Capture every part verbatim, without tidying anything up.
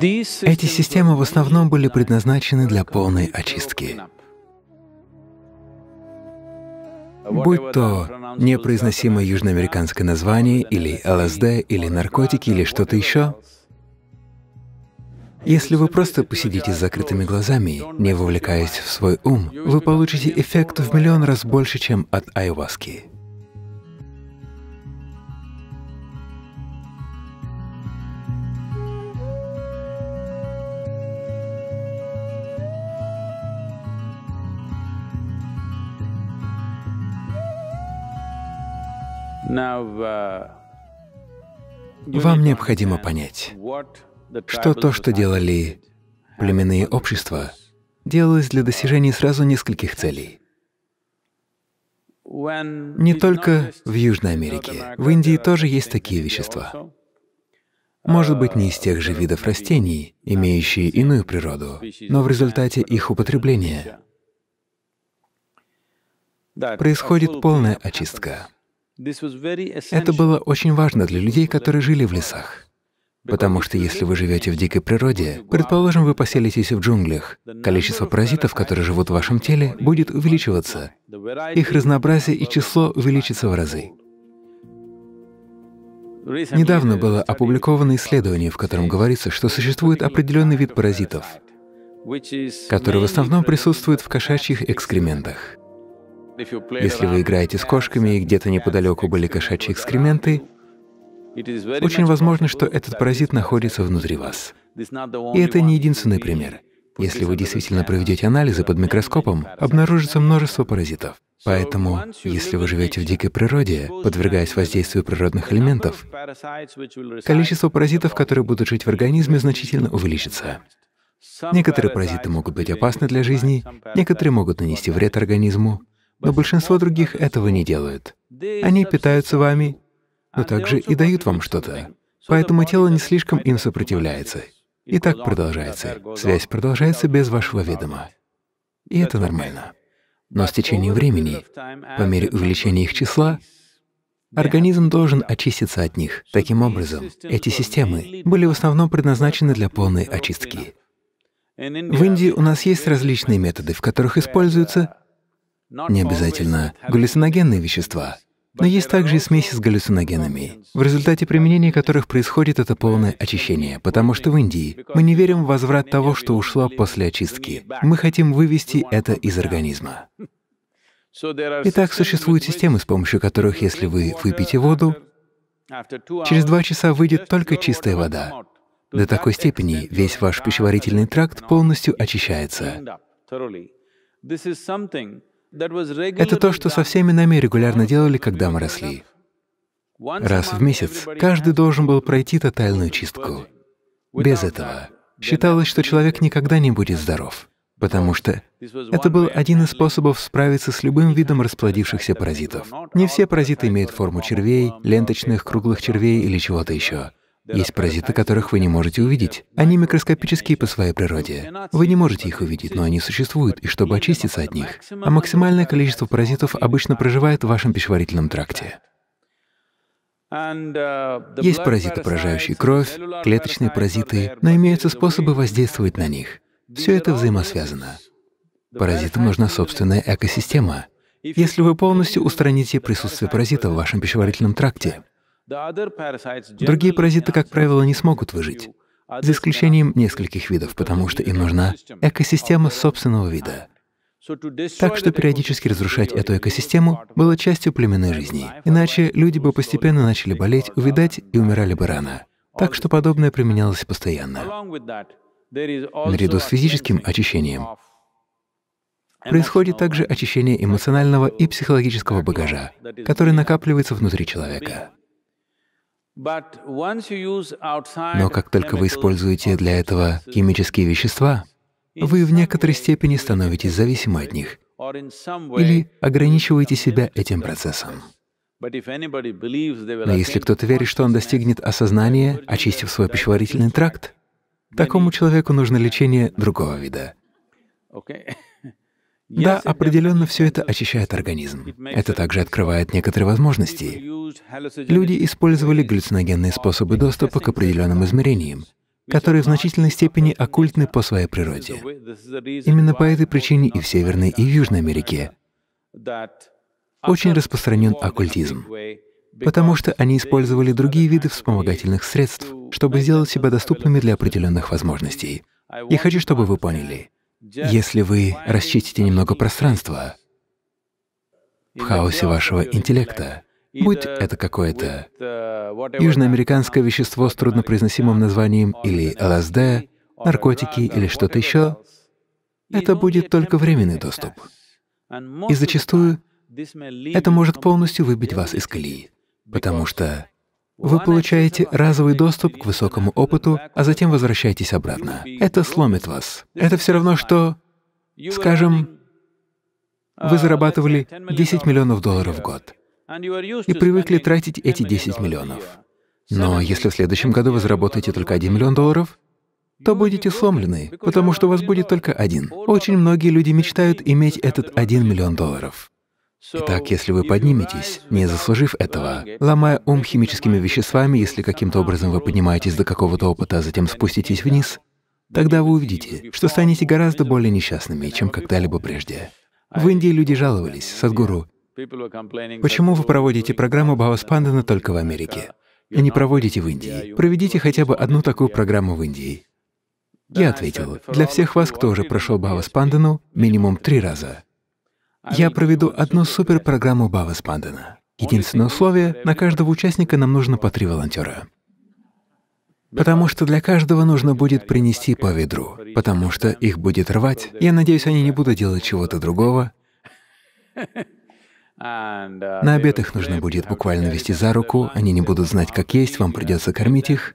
Эти системы в основном были предназначены для полной очистки. Будь то непроизносимое южноамериканское название, или ЛСД, или наркотики, или что-то еще, если вы просто посидите с закрытыми глазами, не вовлекаясь в свой ум, вы получите эффект в миллион раз больше, чем от айваски. Вам необходимо понять, что то, что делали племенные общества, делалось для достижения сразу нескольких целей. Не только в Южной Америке, в Индии тоже есть такие вещества. Может быть, не из тех же видов растений, имеющие иную природу, но в результате их употребления происходит полная очистка. Это было очень важно для людей, которые жили в лесах. Потому что если вы живете в дикой природе, предположим, вы поселитесь в джунглях, количество паразитов, которые живут в вашем теле, будет увеличиваться. Их разнообразие и число увеличится в разы. Недавно было опубликовано исследование, в котором говорится, что существует определенный вид паразитов, который в основном присутствует в кошачьих экскрементах. Если вы играете с кошками и где-то неподалеку были кошачьи экскременты, очень возможно, что этот паразит находится внутри вас. И это не единственный пример. Если вы действительно проведете анализы под микроскопом, обнаружится множество паразитов. Поэтому, если вы живете в дикой природе, подвергаясь воздействию природных элементов, количество паразитов, которые будут жить в организме, значительно увеличится. Некоторые паразиты могут быть опасны для жизни, некоторые могут нанести вред организму, но большинство других этого не делают. Они питаются вами, но также и дают вам что-то. Поэтому тело не слишком им сопротивляется. И так продолжается. Связь продолжается без вашего ведома. И это нормально. Но с течением времени, по мере увеличения их числа, организм должен очиститься от них. Таким образом, эти системы были в основном предназначены для полной очистки. В Индии у нас есть различные методы, в которых используются не обязательно галлюциногенные вещества, но есть также и смеси с галлюциногенами, в результате применения которых происходит это полное очищение, потому что в Индии мы не верим в возврат того, что ушло после очистки. Мы хотим вывести это из организма. Итак, существуют системы, с помощью которых, если вы выпьете воду, через два часа выйдет только чистая вода. До такой степени весь ваш пищеварительный тракт полностью очищается. Это то, что со всеми нами регулярно делали, когда мы росли. Раз в месяц каждый должен был пройти тотальную чистку. Без этого считалось, что человек никогда не будет здоров, потому что это был один из способов справиться с любым видом расплодившихся паразитов. Не все паразиты имеют форму червей, ленточных, круглых червей или чего-то еще. Есть паразиты, которых вы не можете увидеть. Они микроскопические по своей природе. Вы не можете их увидеть, но они существуют, и чтобы очиститься от них. А максимальное количество паразитов обычно проживает в вашем пищеварительном тракте. Есть паразиты, поражающие кровь, клеточные паразиты, но имеются способы воздействовать на них. Все это взаимосвязано. Паразитам нужна собственная экосистема. Если вы полностью устраните присутствие паразитов в вашем пищеварительном тракте, другие паразиты, как правило, не смогут выжить, за исключением нескольких видов, потому что им нужна экосистема собственного вида. Так что периодически разрушать эту экосистему было частью племенной жизни, иначе люди бы постепенно начали болеть, увядать и умирали бы рано. Так что подобное применялось постоянно. Наряду с физическим очищением происходит также очищение эмоционального и психологического багажа, который накапливается внутри человека. Но как только вы используете для этого химические вещества, вы в некоторой степени становитесь зависимы от них или ограничиваете себя этим процессом. Но если кто-то верит, что он достигнет осознания, очистив свой пищеварительный тракт, такому человеку нужно лечение другого вида. Да, определенно все это очищает организм. Это также открывает некоторые возможности. Люди использовали галлюциногенные способы доступа к определенным измерениям, которые в значительной степени оккультны по своей природе. Именно по этой причине и в Северной, и в Южной Америке очень распространен оккультизм, потому что они использовали другие виды вспомогательных средств, чтобы сделать себя доступными для определенных возможностей. Я хочу, чтобы вы поняли, если вы расчистите немного пространства в хаосе вашего интеллекта, будь это какое-то южноамериканское вещество с труднопроизносимым названием или ЛСД, наркотики или что-то еще, это будет только временный доступ. И зачастую это может полностью выбить вас из колеи, потому что вы получаете разовый доступ к высокому опыту, а затем возвращаетесь обратно. Это сломит вас. Это все равно, что, скажем, вы зарабатывали десять миллионов долларов в год и привыкли тратить эти десять миллионов. Но если в следующем году вы заработаете только один миллион долларов, то будете сломлены, потому что у вас будет только один. Очень многие люди мечтают иметь этот один миллион долларов. Итак, если вы подниметесь, не заслужив этого, ломая ум химическими веществами, если каким-то образом вы поднимаетесь до какого-то опыта, а затем спуститесь вниз, тогда вы увидите, что станете гораздо более несчастными, чем когда-либо прежде. В Индии люди жаловались: «Садхгуру, почему вы проводите программу Бхава Спандана только в Америке и не проводите в Индии? Проведите хотя бы одну такую программу в Индии». Я ответил: «Для всех вас, кто уже прошел Бхава Спандану минимум три раза, я проведу одну суперпрограмму Бхава Спандана. Единственное условие — на каждого участника нам нужно по три волонтера. Потому что для каждого нужно будет принести по ведру, потому что их будет рвать. Я надеюсь, они не будут делать чего-то другого. На обед их нужно будет буквально вести за руку, они не будут знать, как есть, вам придется кормить их».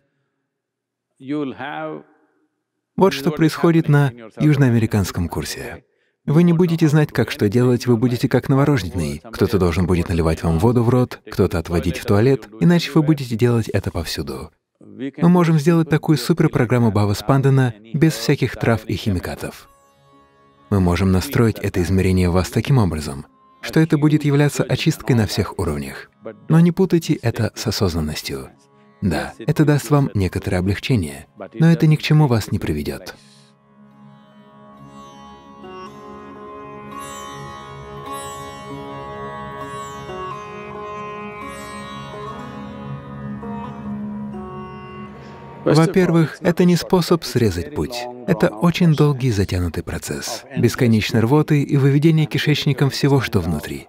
Вот что происходит на южноамериканском курсе. Вы не будете знать, как что делать, вы будете как новорожденный. Кто-то должен будет наливать вам воду в рот, кто-то отводить в туалет, иначе вы будете делать это повсюду. Мы можем сделать такую суперпрограмму Бхава Спандана без всяких трав и химикатов. Мы можем настроить это измерение в вас таким образом, что это будет являться очисткой на всех уровнях. Но не путайте это с осознанностью. Да, это даст вам некоторое облегчение, но это ни к чему вас не приведет. Во-первых, это не способ срезать путь. Это очень долгий затянутый процесс, бесконечной рвоты и выведение кишечником всего, что внутри.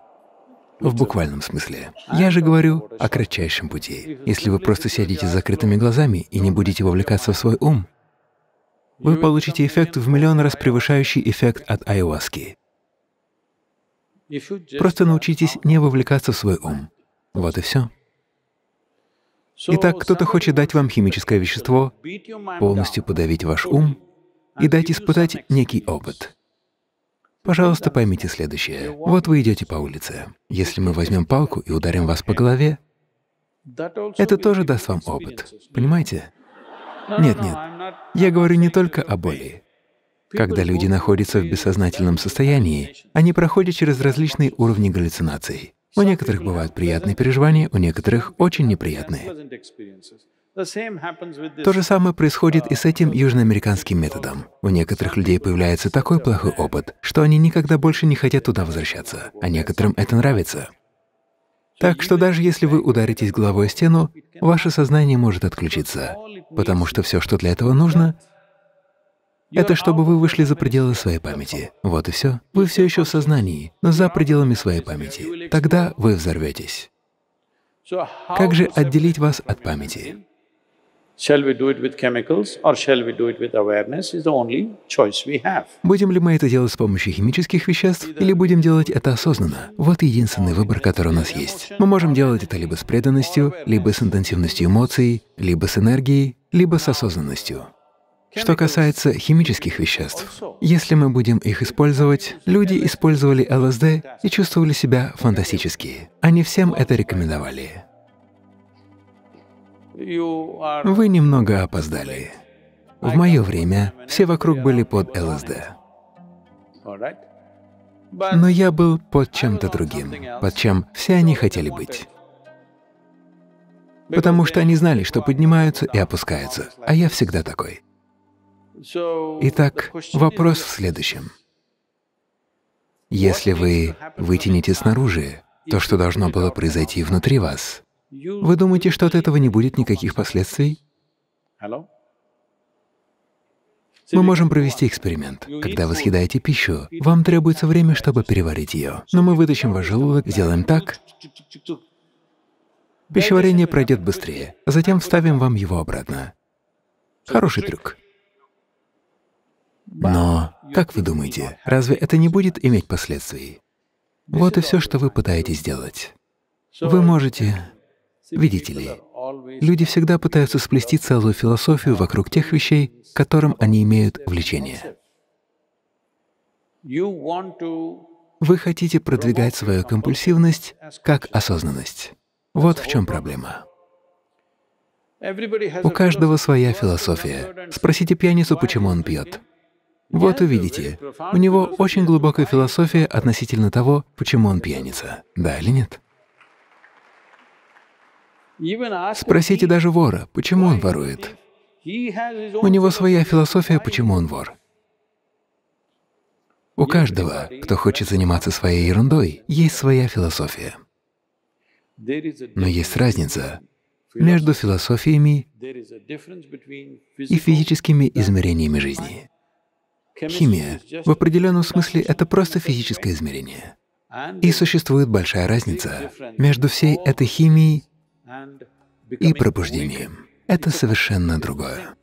В буквальном смысле. Я же говорю о кратчайшем пути. Если вы просто сядете с закрытыми глазами и не будете вовлекаться в свой ум, вы получите эффект в миллион раз превышающий эффект от айваски. Просто научитесь не вовлекаться в свой ум. Вот и все. Итак, кто-то хочет дать вам химическое вещество, полностью подавить ваш ум и дать испытать некий опыт. Пожалуйста, поймите следующее. Вот вы идете по улице. Если мы возьмем палку и ударим вас по голове, это тоже даст вам опыт. Понимаете? Нет, нет. Я говорю не только о боли. Когда люди находятся в бессознательном состоянии, они проходят через различные уровни галлюцинаций. У некоторых бывают приятные переживания, у некоторых очень неприятные. То же самое происходит и с этим южноамериканским методом. У некоторых людей появляется такой плохой опыт, что они никогда больше не хотят туда возвращаться, а некоторым это нравится. Так что даже если вы ударитесь головой о стену, ваше сознание может отключиться, потому что все, что для этого нужно, это чтобы вы вышли за пределы своей памяти. Вот и все. Вы все еще в сознании, но за пределами своей памяти. Тогда вы взорветесь. Как же отделить вас от памяти? Будем ли мы это делать с помощью химических веществ, или будем делать это осознанно? Вот единственный выбор, который у нас есть. Мы можем делать это либо с преданностью, либо с интенсивностью эмоций, либо с энергией, либо с осознанностью. Что касается химических веществ, если мы будем их использовать, люди использовали ЛСД и чувствовали себя фантастически. Они всем это рекомендовали. Вы немного опоздали. В мое время все вокруг были под ЛСД. Но я был под чем-то другим, под чем все они хотели быть. потому что они знали, что поднимаются и опускаются, а я всегда такой. Итак, вопрос в следующем. Если вы вытянете снаружи то, что должно было произойти внутри вас, вы думаете, что от этого не будет никаких последствий? Мы можем провести эксперимент. Когда вы съедаете пищу, вам требуется время, чтобы переварить ее. Но мы вытащим ваш желудок, сделаем так, пищеварение пройдет быстрее, затем вставим вам его обратно. Хороший трюк. Но, как вы думаете, разве это не будет иметь последствий? Вот и все, что вы пытаетесь делать. Вы можете… Видите ли, люди всегда пытаются сплести целую философию вокруг тех вещей, к которым они имеют влечение. Вы хотите продвигать свою компульсивность как осознанность. Вот в чем проблема. У каждого своя философия. Спросите пьяницу, почему он пьет. Вот увидите, у него очень глубокая философия относительно того, почему он пьяница. Да или нет? Спросите даже вора, почему он ворует. У него своя философия, почему он вор. У каждого, кто хочет заниматься своей ерундой, есть своя философия. Но есть разница между философиями и физическими измерениями жизни. Химия в определенном смысле — это просто физическое измерение. И существует большая разница между всей этой химией и пробуждением. Это совершенно другое.